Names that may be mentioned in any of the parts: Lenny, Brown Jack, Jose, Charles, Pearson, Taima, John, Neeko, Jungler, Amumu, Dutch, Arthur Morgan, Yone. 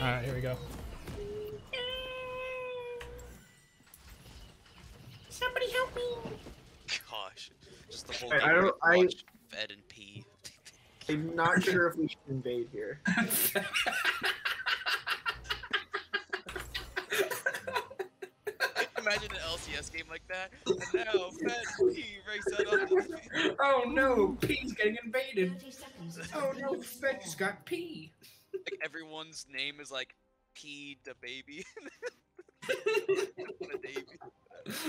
Alright, here we go. Somebody help me! Gosh, just the whole thing. Fed and pee. I'm not sure if we should invade here. Imagine an LCS game like that. And now, Fed and pee race out on the... Oh no, pee's getting invaded. Oh no, Fed's got pee. Like everyone's name is like P the baby. The baby.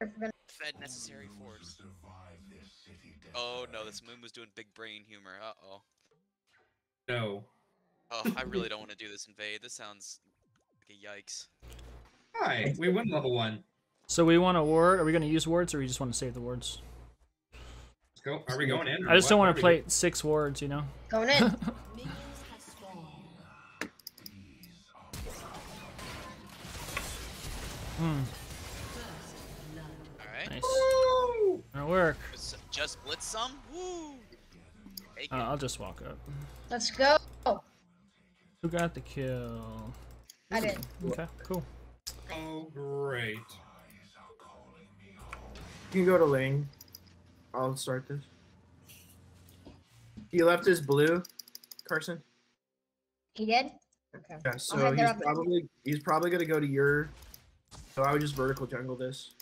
Fed necessary force. Oh no, this moon was doing big brain humor. Uh oh. No. Oh, I really don't want to do this invade. This sounds like a yikes. Hi, we win level 1. So we want a ward. Are we going to use wards, or we just want to save the wards? Let's go. Are we going in? I just don't want to play 6 wards, you know. Going in. Hmm. Nice. Woo! That'll work. Just blitz some? Woo! I'll just walk up. Let's go! Who got the kill? I did. Okay, cool. Oh, great. You go to lane. I'll start this. He left his blue, Carson. He did? Okay. Yeah, so he's probably gonna go to your... So I would just vertical jungle this.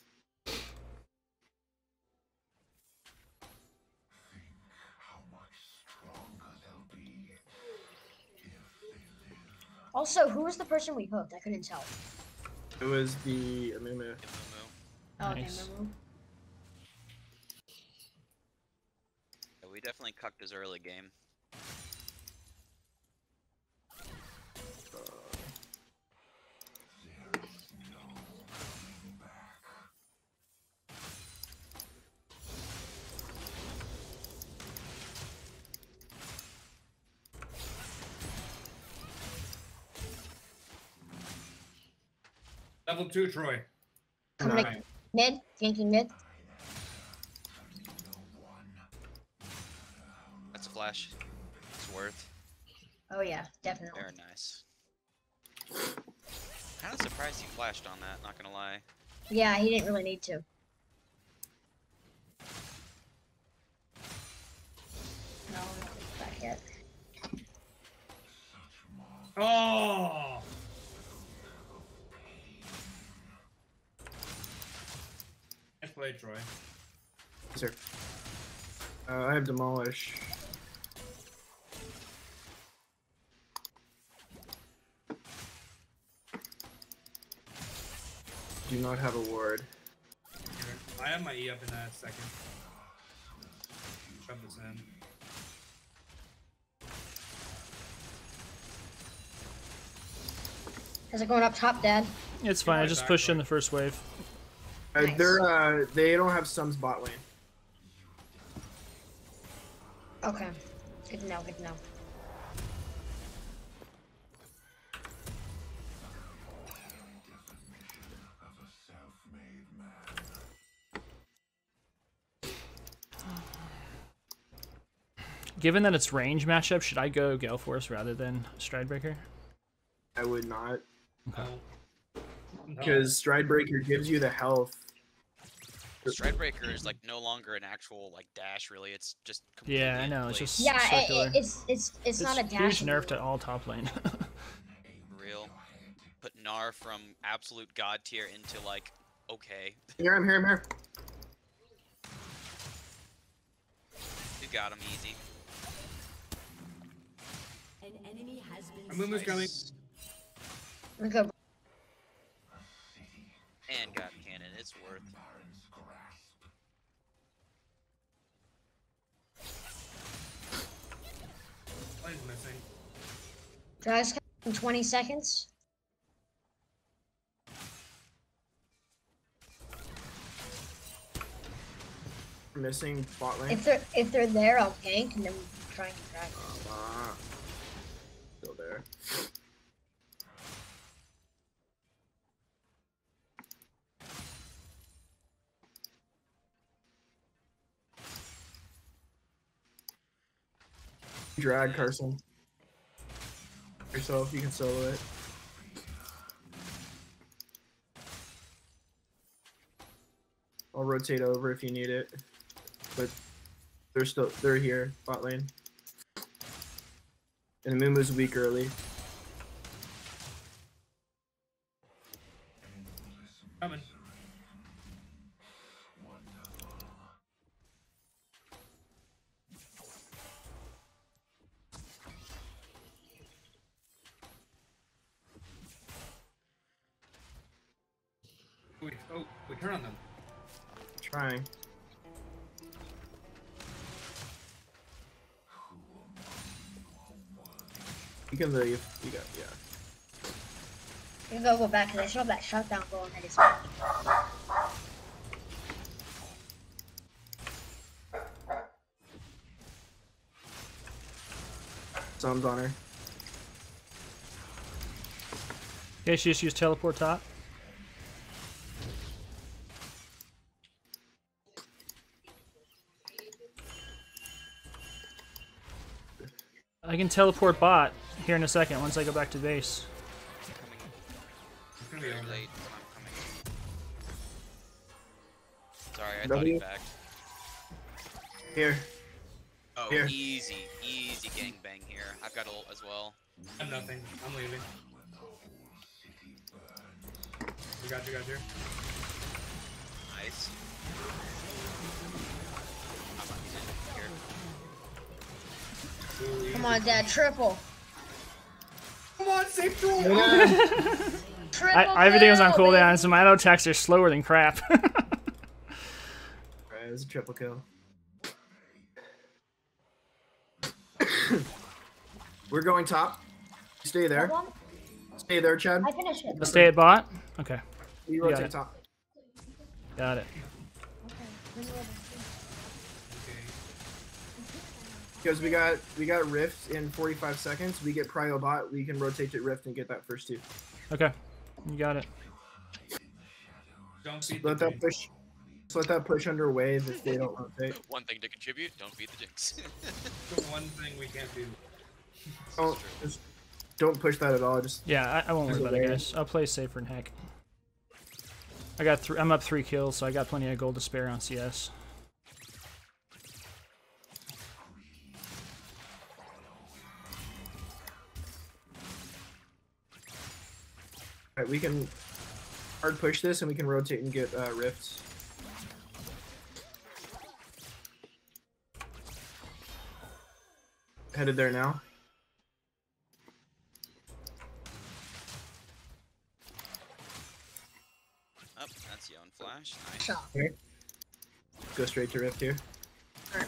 Also, who was the person we hooked? I couldn't tell. It was the Amumu. Oh, nice. Okay, Amumu. Yeah, we definitely cucked his early game. Level 2, Troy. Coming mid, ganking mid. That's a flash. It's worth. Oh yeah, definitely. Very nice. Kind of surprised he flashed on that. Not gonna lie. Yeah, he didn't really need to. No, not yet. Oh. Play, Troy. Yes, sir. I have demolish. Do not have a ward. I have my E up in a second. Shove this in. How's it going up top, Dad? It's fine. I just pushed in the first wave. Nice. They don't have Sum's bot lane. Okay. Good to know, good to know. Given that it's range matchup, should I go Gale Force rather than Stridebreaker? I would not. Okay. Because Stridebreaker gives you the health. Stridebreaker is like no longer an actual like dash, really. It's just yeah, I know. It's just circular. It's not a dash. It's nerfed at all top lane. Real. Put Gnar from absolute god tier into like okay. Here I'm here. You got him easy. An enemy has been. Moon was coming. Look up. And got cannon, it's worth. Plane's missing. Guys, in 20 seconds. Missing bot lane. If they're there, I'll gank and then we can try and crack. Still there. Drag Carson. Yourself, you can solo it. I'll rotate over if you need it, but they're here, bot lane. And Mumu's weak early. Coming. Wait, oh, we turn on them. I'm trying. You can leave. You got, yeah. You can go back and I should have that shutdown going at his back. Some's on her. Okay, she just used teleport top. I can teleport bot here in a second once I go back to base. I'm coming. You're late, but I'm coming. Sorry, I thought he backed. Here. Oh, here. Easy, easy gangbang here. I've got ult as well. I have nothing. I'm leaving. We got you guys here. Nice. Come on, Dad, triple. Come on, save triple. Everything's on cooldown, so my auto attacks are slower than crap. Alright, it was a triple kill. We're going top. Stay there. Stay there, Chad. I finished it. Let's stay at bot. Okay. You rotate top. Got it. Okay. Because we got Rift in 45 seconds, we get Cryobot, we can rotate to Rift and get that first two. Okay, you got it. Don't feed the jinx. Let that push under wave if they don't rotate. One thing to contribute, don't feed the jinx. The one thing we can't do. Oh, just don't push that at all. Just yeah, I won't worry about it, guys. I'll play safer and hack. I got I'm up 3 kills, so I got plenty of gold to spare on CS. Alright, we can hard push this and we can rotate and get rifts. Headed there now. Oh, that's Yone Flash. Nice. Right. Go straight to rift here. Alright.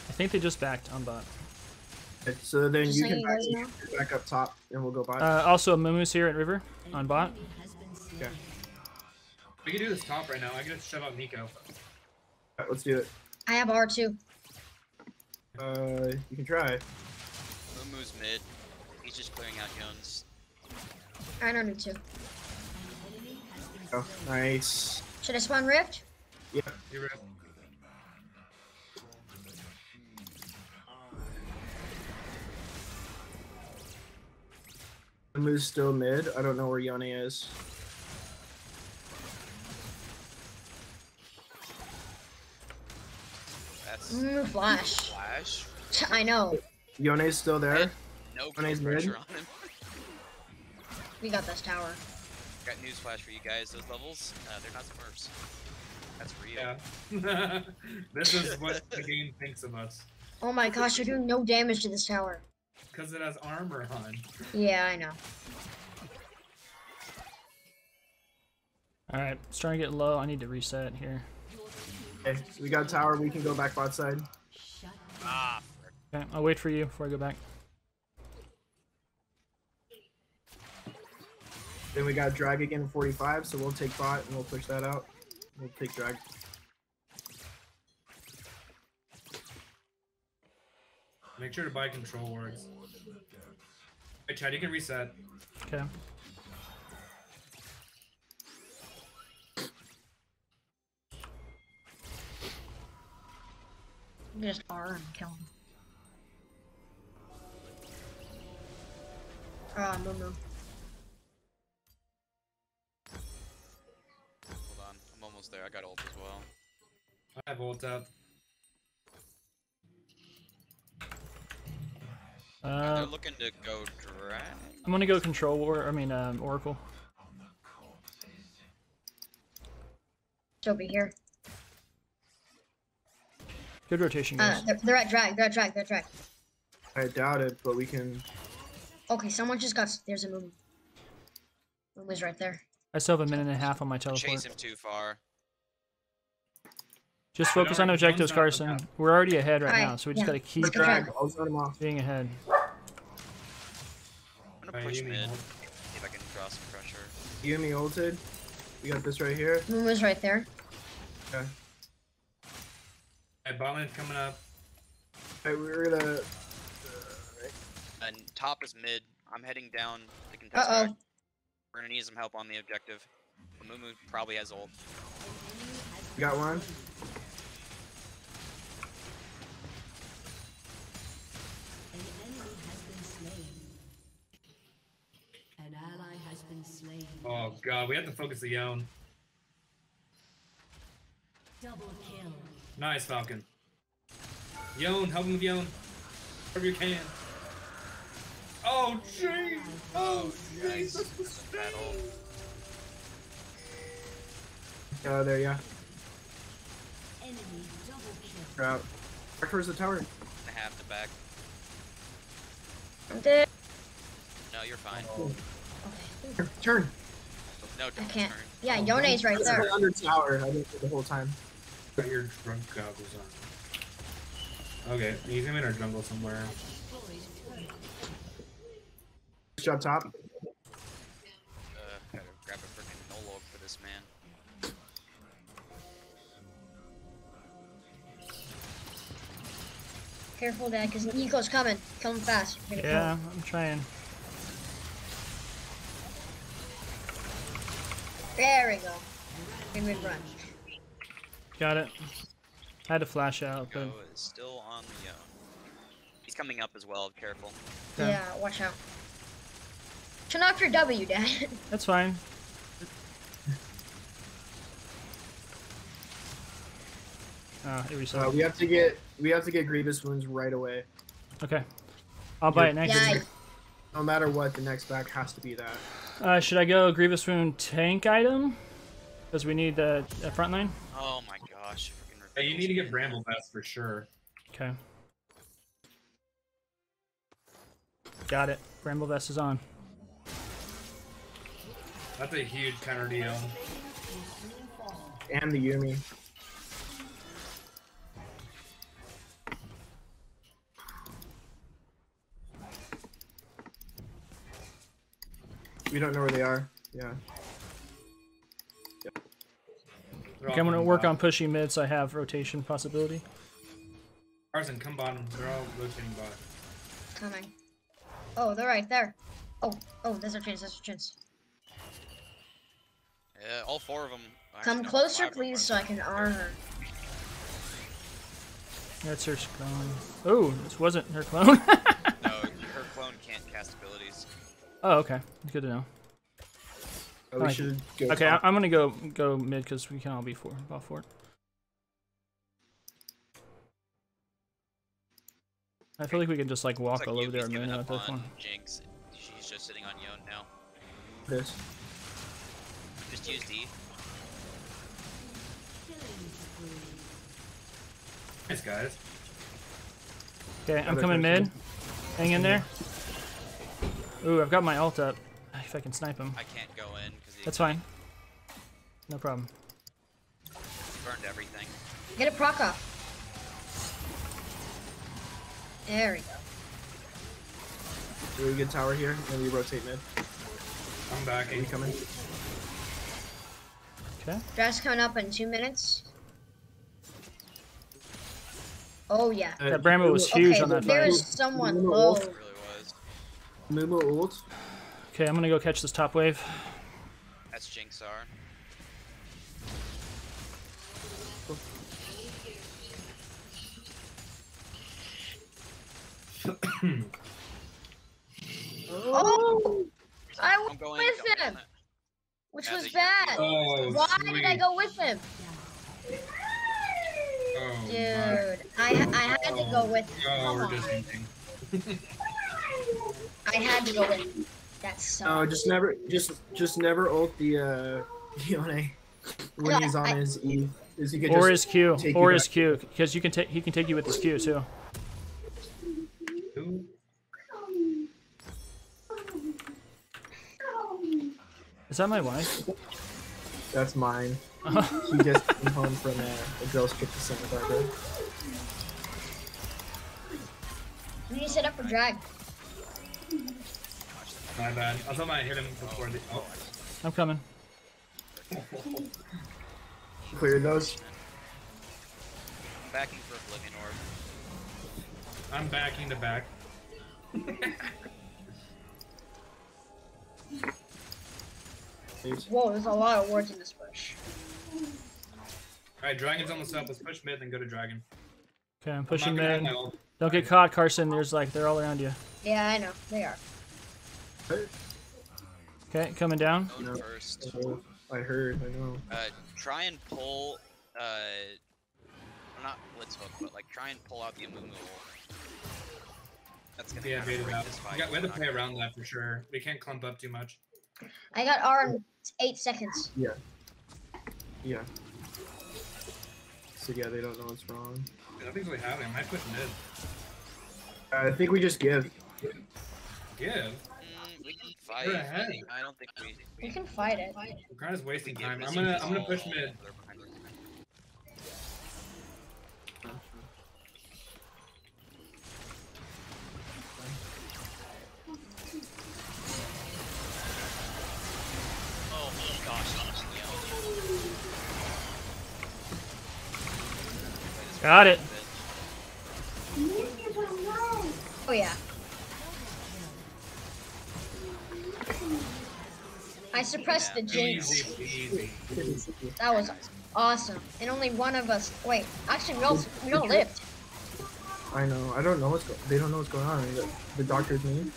I think they just backed on bot. Okay, so then you can back up top and we'll go bot. Also, Mumu's here at river on bot. Okay. We can do this top right now. I gotta shove out Neeko. Alright, let's do it. I have R2. You can try. Mumu's mid. He's just clearing out Jones. I don't need to. Oh, nice. Should I spawn Rift? Yep, yeah, you're Rift. Mumu's still mid. I don't know where Yone is. Mumu flash. Flash. I know. Yone's still there. No pressure on him. We got this tower. Got newsflash for you guys. Those levels, they're not smurfs. That's real. Yeah. This is what the game thinks of us. Oh my gosh, you're doing no damage to this tower. Because it has armor on. Yeah, I know. Alright, it's trying to get low. I need to reset here. Okay, so we got tower. We can go back bot side. Okay, I'll wait for you before I go back. Then we got drag again in 45, so we'll take bot and we'll push that out. We'll take drag. Make sure to buy control words. Hey, Chad, you can reset. Okay. Just R and kill him. Ah, no, no. Hold on, I'm almost there. I got ult as well. I have ult up. They're looking to go drag. I'm gonna go control war. I mean, Oracle. She'll be here. Good rotation, guys. They're at drag. They're at drag. I doubt it, but we can. Okay, someone just got. There's a moon. Moon was right there. I still have a minute and a half on my teleport. Chase him too far. Just focus on objectives, Carson. We're already ahead right now, so we just gotta keep being ahead. I'm gonna push mid. See if I can draw some pressure. You and me ulted. We got this right here. Moon was right there. Okay. Alright, bot lane's coming up. Alright, we're gonna... And top is mid. I'm heading down to contest back. We're gonna need some help on the objective. Amumu probably has ult. You got one? An ally has been slain. Oh god, we have to focus the Yone. Double kill. Nice, Falcon. Yone, help him with Yone. Wherever you can. Oh, jeez! Oh, jeez! That's a battle. Oh, there you go. Enemy double kill. You're out. Back towards the tower. I have to back. I'm dead. No, you're fine. Oh. Okay. Turn. No, don't turn. Yeah, Yone's right there. I'm under tower. I did it the whole time. Got your drunk goggles on. Okay, he's in our jungle somewhere. Up top. Gotta grab a freaking no-log for this man. Careful, Dad, because Neeko's coming. Kill him fast. Yeah, come. I'm trying. There we go. Mid run. Got it. I had to flash out, but it's still on the. He's coming up as well. Careful. Okay. Yeah, watch out. Turn off your W, Dad. That's fine. Here we go. We have to get grievous wounds right away. Okay. I'll buy it next. Yeah. No matter what, the next back has to be that. Should I go grievous wound tank item? Because we need the front line. Oh my gosh. Hey, you need to get Bramble Vest for sure. Okay. Got it. Bramble Vest is on. That's a huge counter deal. And the Yumi. We don't know where they are. Yeah. Yep. Okay, I'm gonna work on pushing mid so I have rotation possibility. Carson, come bottom. They're all rotating bottom. Coming. Oh, they're right there. Oh, there's our chance. Yeah, all four of them. Come closer, please, so I can R her. That's her clone. Oh, this wasn't her clone. No, her clone can't cast abilities. Oh, okay. Good to know. Oh, we should go okay, I'm gonna go mid because we can all be all for it. I feel like we can just like walk all over there and mid at this one. Jinx, she's just sitting on Yone now. This. Just use D. Nice, guys. Okay, I'm coming mid. Hang in there. Ooh, I've got my ult up. If I can snipe him. I can't go in. That's fine. No problem. Burned everything. Get a proc off. There we go. Do we get tower here? And we rotate mid. I'm back. Are you coming? Okay. Drax coming up in 2 minutes. Oh yeah. The Bramble was huge on that fight. There is someone low. It really was. Momo ult. Okay, I'm gonna go catch this top wave. That's Jinxar. Oh! I went with him! Which was bad. Oh, why did I go with him? Oh, dude, I had to go with him. Oh, we're just I had to go with him. That sucks. Oh, just never ult the Yone when he's on his E. He could or his Q. Or his Q. Because you can he can take you with his Q too. Is that my wife? That's mine. She just came home from a girl's trip to Santa Barbara. We need to set up a drag. My bad. I thought I hit him before the. Oh. I'm coming. Clear those. I'm backing for Oblivion Orb. I'm backing to back. Whoa, there's a lot of wards in this bush. Alright, Dragon's almost up. Let's push mid, then go to Dragon. Okay, I'm pushing mid. Don't get caught, Carson. There's like, they're all around you. Yeah, I know. They are. Okay, coming down. No. First. Oh, I heard, I know. Try and pull, not Blitzhook, but like, try and pull out the Amumu. That's gonna yeah, break this fight. We have to play around that for sure. We can't clump up too much. I got R in 8 seconds. Yeah. Yeah. So yeah, they don't know what's wrong. I don't think we have it. I might push mid. I think we just give. Give? We can fight. We're ahead. I don't think we can fight it. We're kind of wasting time. I'm gonna push mid. Got it. Oh yeah. I suppressed the Jinx. That was awesome. And only one of us. Wait, actually, we all lived. I know. I don't know what's going. They don't know what's going on. The doctor's mean.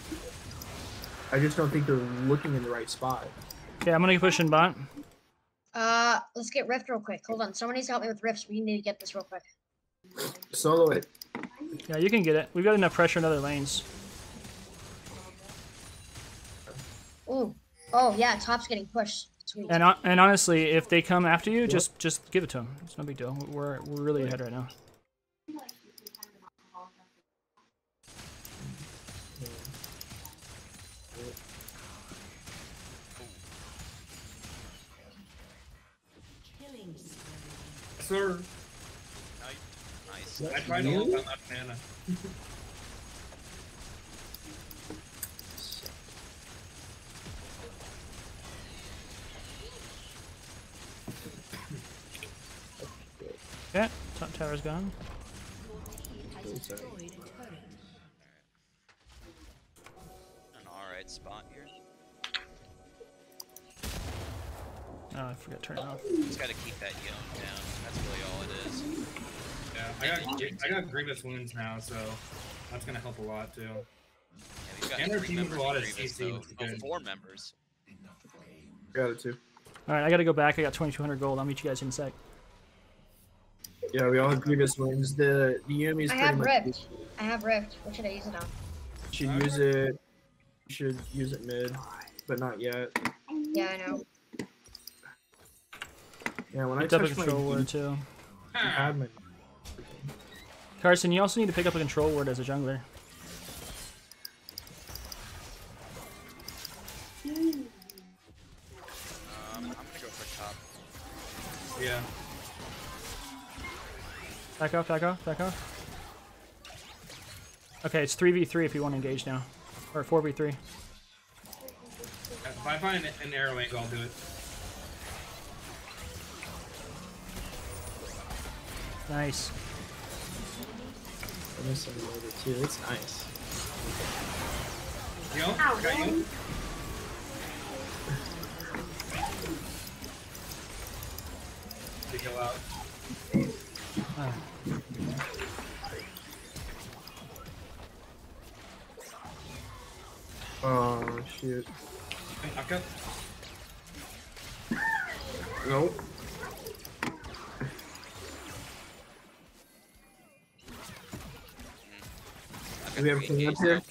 I just don't think they're looking in the right spot. Okay, I'm gonna push in bot. Let's get Rift real quick. Hold on, somebody's help me with Rifts. We need to get this real quick. Solo it. Yeah, you can get it. We've got enough pressure in other lanes. Ooh. Oh, yeah, top's getting pushed. Sweet. And honestly, if they come after you, just give it to them. It's no big deal. We're really ahead right now. Sir. Nice. I tried to hold on that mana. Yeah, top tower's gone. An alright spot here. Oh, I forgot to turn it off. Just gotta keep that Yone down. That's really all it is. Yeah, I got Grievous Wounds now, so that's gonna help a lot too. Yeah, got and their team has a lot of CC. Oh, 4 members. Got it too. All right, I gotta go back. I got 2,200 gold. I'll meet you guys in a sec. Yeah, we all have Grievous Wounds. The enemy is pretty much. I have Rift. What should I use it on? You should use it mid, but not yet. Yeah, I know. Yeah, when picked I touch up a control ward too. Carson, you also need to pick up a control ward as a jungler. I'm gonna go for top. Yeah. Back off, back off, back off. Okay, it's 3v3 if you want to engage now. Or 4v3. If I find an arrow angle, I'll do it. Nice. bonus on the other two. It's nice. Yo, got you. To go out. Oh shit. Hey, nope. Do we have something up there?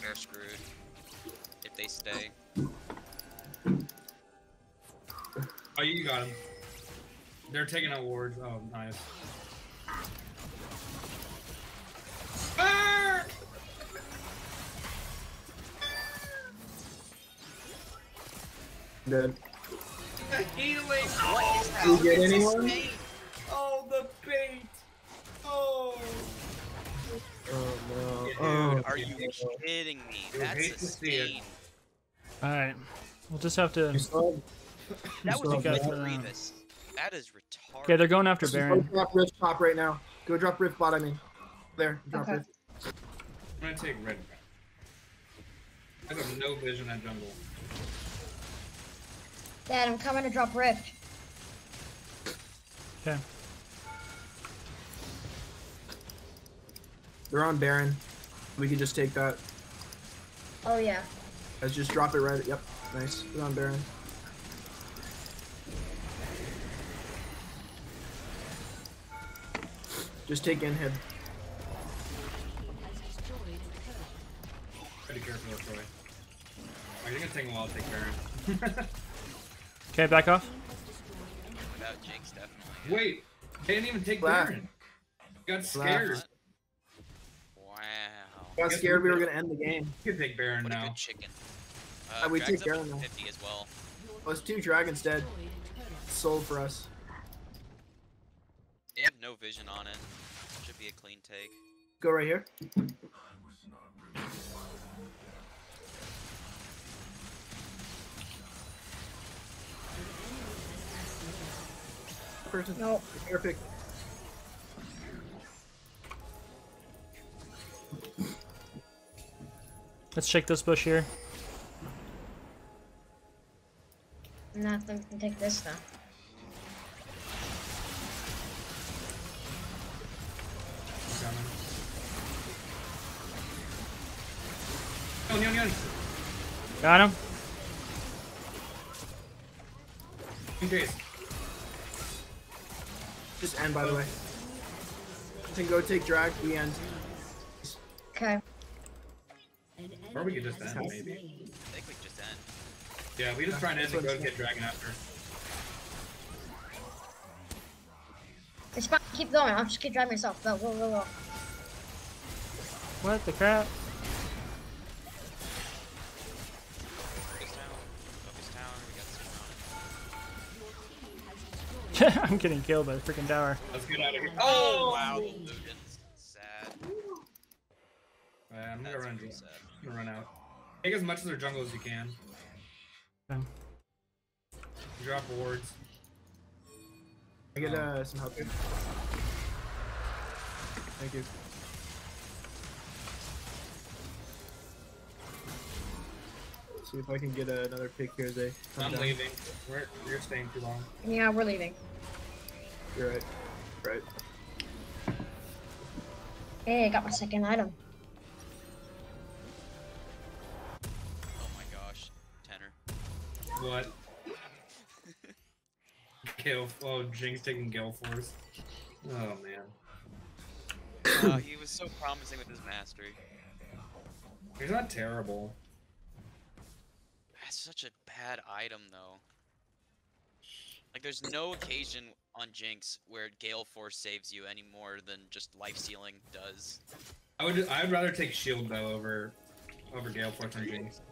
They're screwed. If they stay. Oh, you got him. They're taking out wards. Oh, nice. Ah! Dead. The healing. What is that? Did you get anyone? Oh, the bait. Oh. Oh no. Dude, oh, are you kidding me? That's a stain. Alright. We'll just have to. That was a good Revis. That is retarded. Okay, they're going after Baron. Go drop Rift top right now. Go drop Rift bot, I mean. There. Drop Rift. Okay. I'm gonna take red. I have no vision at jungle. Dad, I'm coming to drop Rift. Okay. They're on Baron. We can just take that. Oh, yeah. Let's just drop it right. Yep. Nice. They're on Baron. Just take in him. Pretty careful, Troy. I'm gonna take a while to take Baron. Okay, back off. Without Jinx, definitely. Wait, they didn't even take Baron. Got scared. Got scared we were gonna end the game. You can take Baron now. We take Baron now. 50 as well. Well, it's two dragons dead. Sold for us. They have no vision on it. Should be a clean take. Go right here. No, perfect. Let's shake this bush here. Nothing can take this though. Got him. Just end, by the way. Then go take drag. We end. Okay. Or we could just end, maybe. I think we could just end. Yeah, we just try and end and go get dragon after. It's fine. Keep going. I'll just keep driving myself. Go, go, go, go. What the crap? I'm getting killed by the freaking tower. Let's get out of here. Oh, wow. Illusion's sad. I'm gonna run. I'm gonna run out. Take as much of their jungle as you can. Okay. Drop wards. I get some help here. Thank you. Let's see if I can get another pick here as they come down. Leaving. You're staying too long. Yeah, we're leaving. You're right. Right. Hey, I got my second item. Oh my gosh. Tenor. What? Gale. Oh, Jinx taking Gale Force. Oh man. He was so promising with his mastery. He's not terrible. That's such a bad item though. Like, there's no occasion on Jinx where Gale Force saves you any more than just life stealing does. I'd rather take shield though over Gale Force on Jinx.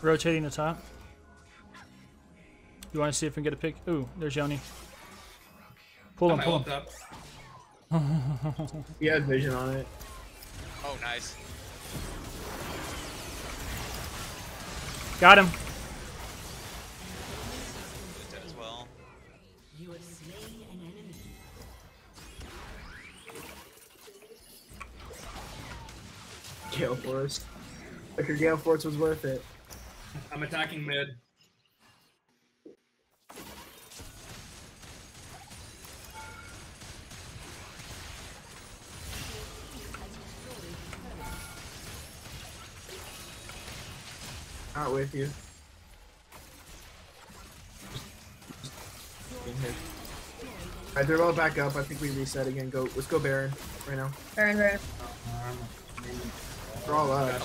Rotating the top. You want to see if we can get a pick? Ooh, there's Yoni. Pull him, pull him. You had vision on it. Oh, nice. Got him. Gale Force. Like your Gale Force was worth it. I'm attacking mid. Not with you. Alright, they're all back up. I think we reset again. Go, let's go Baron right now. Baron. They're all up.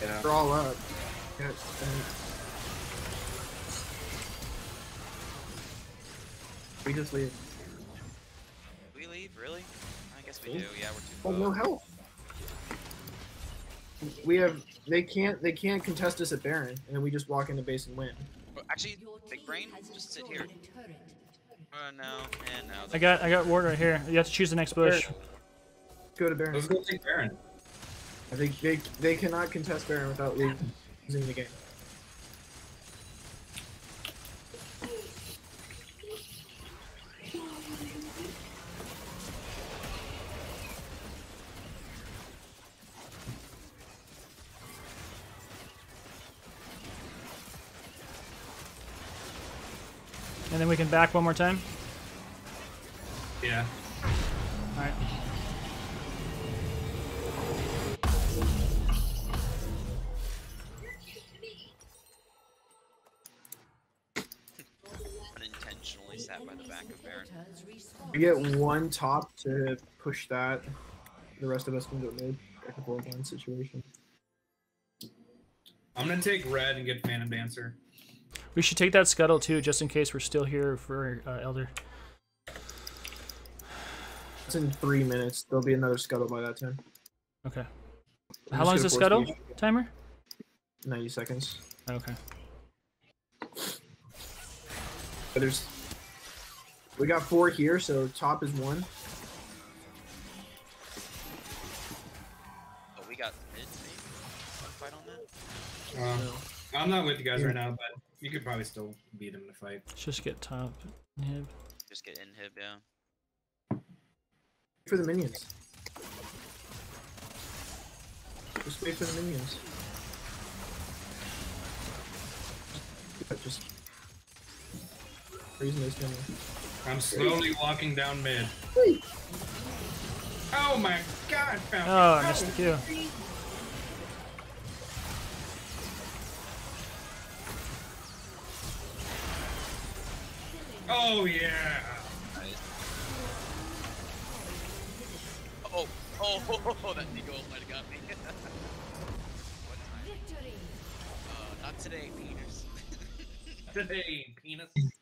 Yeah. They're all up. Yeah, we just leave. We leave, really? I guess we do. Yeah, we're too low. Oh, no help. We have. They can't contest us at Baron, and then we just walk into base and win. Actually, Big Brain, just sit here. No. I got ward right here. You have to choose the next bush. Baron. Go to Baron. Let's go take Baron. I think they cannot contest Baron without losing the game. And then we can back one more time? Yeah. Alright. Unintentionally sat by the back of Baron. We get one top to push that. The rest of us can go mid. Like a 4-1 situation. I'm gonna take red and get Phantom Dancer. We should take that scuttle too, just in case we're still here for Elder. It's in 3 minutes. There'll be another scuttle by that time. Okay. How long is the scuttle timer? 90 seconds. Okay. But there's... We got 4 here, so top is 1. Oh, we got mid, maybe. One fight on that? I'm not with you guys right now, but... You could probably still beat him in a fight. Just get top inhib. Just get inhib, yeah. For the minions. Just wait for the minions. Just... Reason is I'm slowly walking down mid. Wait. Oh my god! Oh, I missed the kill. Oh yeah! Nice. Oh, that Neeko might have got me. What time? Not today, penis. Today, penis.